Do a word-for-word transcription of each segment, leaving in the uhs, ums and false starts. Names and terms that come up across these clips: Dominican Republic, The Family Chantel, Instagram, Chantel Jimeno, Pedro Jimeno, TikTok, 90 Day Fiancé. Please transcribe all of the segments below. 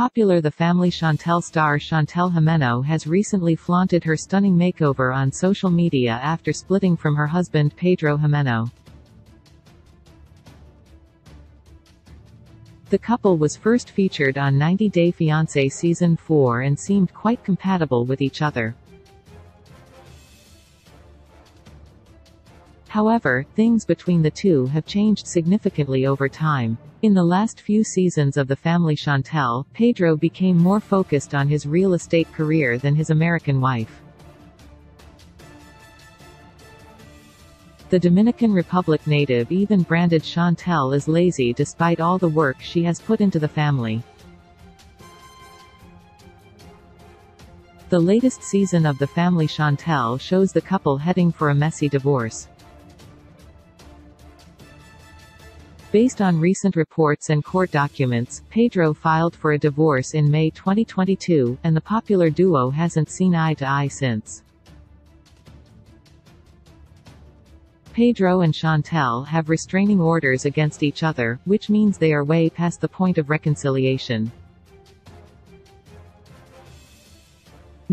popular The Family Chantel star Chantel Jimeno has recently flaunted her stunning makeover on social media after splitting from her husband Pedro Jimeno. The couple was first featured on ninety day fiancé Season four and seemed quite compatible with each other. However, things between the two have changed significantly over time. In the last few seasons of The Family Chantel, Pedro became more focused on his real estate career than his American wife. The Dominican Republic native even branded Chantel as lazy despite all the work she has put into the family. The latest season of The Family Chantel shows the couple heading for a messy divorce. Based on recent reports and court documents, Pedro filed for a divorce in May twenty twenty-two, and the popular duo hasn't seen eye to eye since. Pedro and Chantel have restraining orders against each other, which means they are way past the point of reconciliation.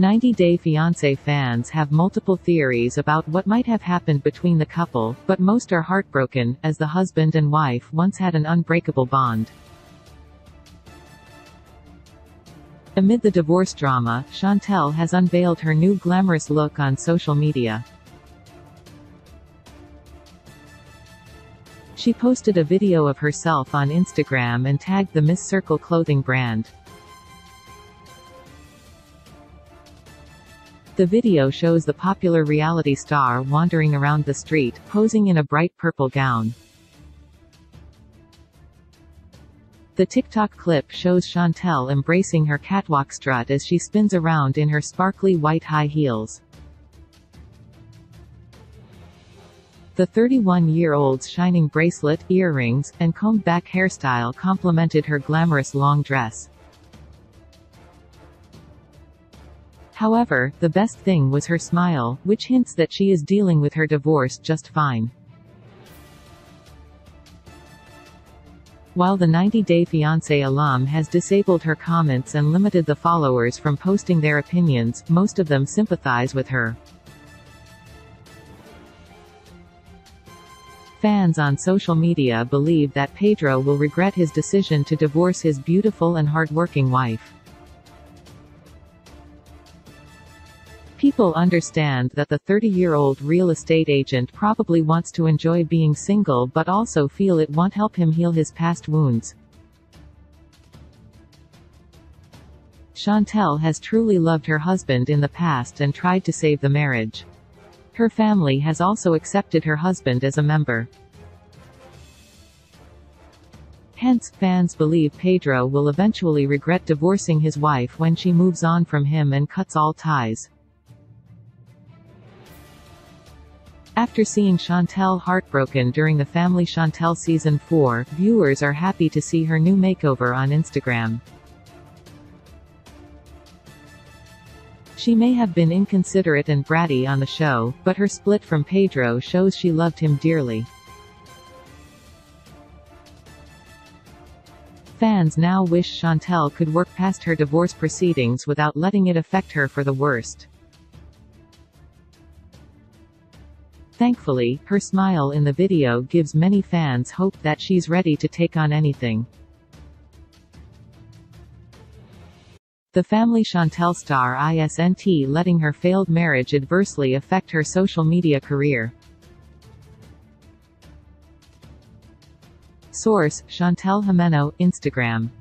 ninety day fiancé fans have multiple theories about what might have happened between the couple, but most are heartbroken, as the husband and wife once had an unbreakable bond. Amid the divorce drama, Chantel has unveiled her new glamorous look on social media. She posted a video of herself on Instagram and tagged the Miss Circle clothing brand. The video shows the popular reality star wandering around the street, posing in a bright purple gown. The TikTok clip shows Chantel embracing her catwalk strut as she spins around in her sparkly white high heels. The thirty-one-year-old's shining bracelet, earrings, and combed-back hairstyle complemented her glamorous long dress. However, the best thing was her smile, which hints that she is dealing with her divorce just fine. While the ninety day fiancé alum has disabled her comments and limited the followers from posting their opinions, most of them sympathize with her. Fans on social media believe that Pedro will regret his decision to divorce his beautiful and hardworking wife. People understand that the thirty-year-old real estate agent probably wants to enjoy being single but also feel it won't help him heal his past wounds. Chantel has truly loved her husband in the past and tried to save the marriage. Her family has also accepted her husband as a member. Hence, fans believe Pedro will eventually regret divorcing his wife when she moves on from him and cuts all ties. After seeing Chantel heartbroken during The Family Chantel Season four, viewers are happy to see her new makeover on Instagram. She may have been inconsiderate and bratty on the show, but her split from Pedro shows she loved him dearly. Fans now wish Chantel could work past her divorce proceedings without letting it affect her for the worst. Thankfully, her smile in the video gives many fans hope that she's ready to take on anything. The Family Chantel star isn't letting her failed marriage adversely affect her social media career. Source: Chantel Jimeno, Instagram.